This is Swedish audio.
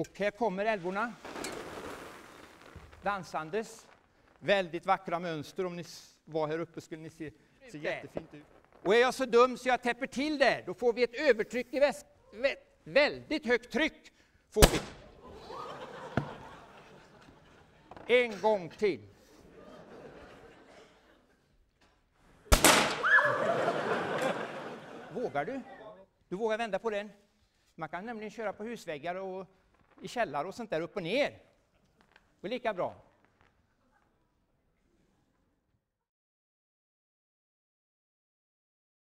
Och här kommer älvorna. Dansandes. Väldigt vackra mönster. Om ni var här uppe skulle ni se, ser jättefint ut. Och är jag så dum så jag täpper till det, då får vi ett övertryck i väldigt högt tryck får vi. En gång till. Vågar du? Du vågar vända på den. Man kan nämligen köra på husväggar och i källare och sånt där upp och ner. Det är lika bra.